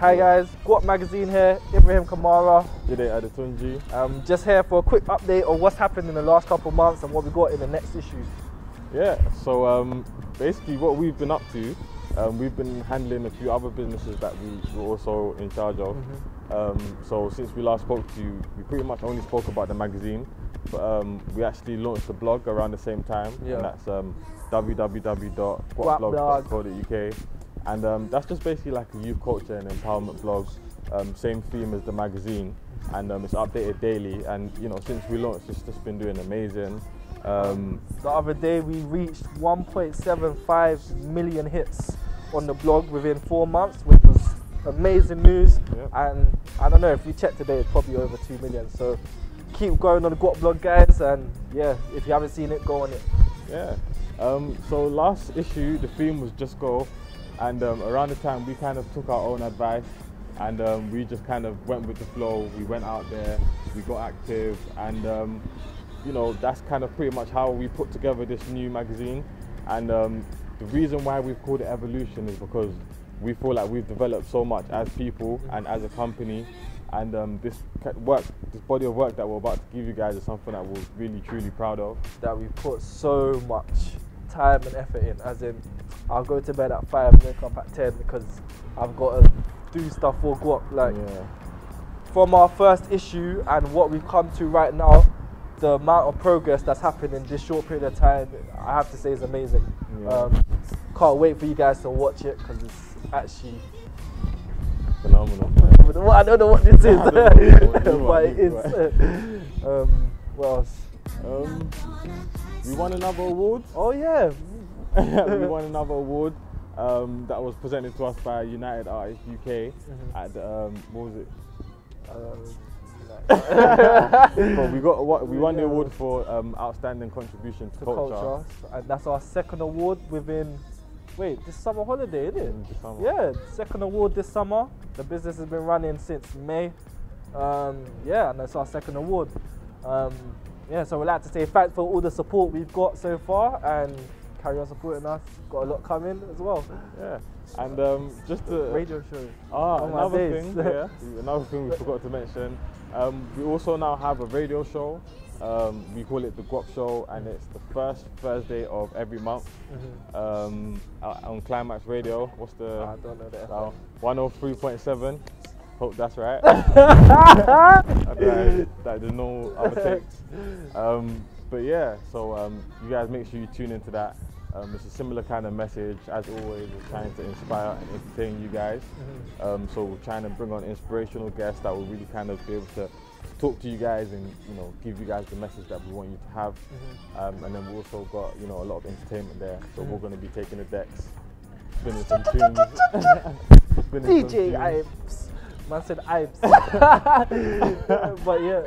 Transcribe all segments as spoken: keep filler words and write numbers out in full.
Hi guys, Guap Magazine here, Ibrahim Kamara. Jide Adetunji. Um, just here for a quick update on what's happened in the last couple of months and what we got in the next issue. Yeah, so um, basically what we've been up to, um, we've been handling a few other businesses that we were also in charge of. Mm-hmm. um, so since we last spoke to you, we pretty much only spoke about the magazine. But um, we actually launched the blog around the same time, yeah. And that's um, w w w dot guap blog dot co dot u k, and um, that's just basically like a youth culture and empowerment blog, um, same theme as the magazine, and um, it's updated daily. And you know, since we launched, it's just been doing amazing. Um, the other day, we reached one point seven five million hits on the blog within four months, which was amazing news. Yep. And I don't know, if we check today, it's probably over two million. So. Keep going on the Guap blog, guys, and yeah, if you haven't seen it, go on it. Yeah, um, so last issue, the theme was just go, and um, around the time we kind of took our own advice, and um, we just kind of went with the flow. We went out there, we got active, and um, you know, that's kind of pretty much how we put together this new magazine. And um, the reason why we've called it Evolution is because we feel like we've developed so much as people and as a company. And um, this work, this body of work that we're about to give you guys is something that we're really, truly proud of. That we put so much time and effort in, as in, I'll go to bed at five, wake up at ten, because I've got to do stuff for Guap. Like, yeah. From our first issue and what we've come to right now, the amount of progress that's happened in this short period of time, I have to say, is amazing. Yeah. Um, can't wait for you guys to watch it, because it's actually phenomenal. Well, I don't know what this is, what but it is. Right. Um, what else? Um, we won another award. Oh yeah, we won another award um, that was presented to us by United Artists U K mm-hmm. at um, what was it? Um, but we got what we won the award for um, outstanding contribution to, to culture. culture, and that's our second award within. Wait, this summer holiday, isn't it? Mm, yeah, second award this summer. The business has been running since May. Um, yeah, and that's our second award. Um, yeah, so we'd like to say thanks for all the support we've got so far, and carry on supporting us. Got a lot coming as well. Yeah, and um, just a radio show. Ah, another thing. Yeah, another thing we forgot to mention. Um, we also now have a radio show. Um, we call it the Guap Show, and it's the first Thursday of every month mm-hmm. um, on Climax Radio. What's the? Oh, I don't know that. Uh, one oh three point seven. Hope that's right. Okay, that there's no other text. Um, but yeah, so um, you guys make sure you tune into that. Um, it's a similar kind of message, as always. We're trying to inspire and entertain you guys. Mm-hmm. um, so we're trying to bring on inspirational guests that will really kind of be able to talk to you guys and, you know, give you guys the message that we want you to have. Mm-hmm. um, and then we also got, you know, a lot of entertainment there. So mm-hmm. we're going to be taking the decks, spinning some tunes. spinning D J Ipes. Man said Ipes. But yeah.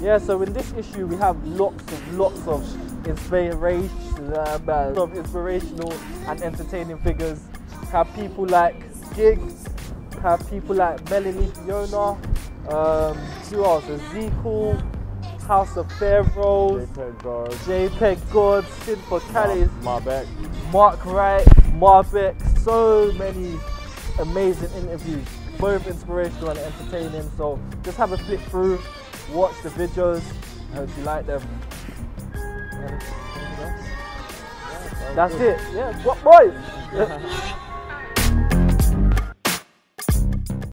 Yeah, so in this issue we have lots and lots of inspiration, of inspirational and entertaining figures. Have people like Giggs, have people like Melanie Fiona, Um, who else? Ezekiel, House of Pharaoh, JPEG God, JPEG God, Sid for Callies, Marbeck, Mark Wright, Marbeck. So many amazing interviews, both inspirational and entertaining. So just have a flip through, watch the videos. I hope you like them. That's it. Yeah, what boys?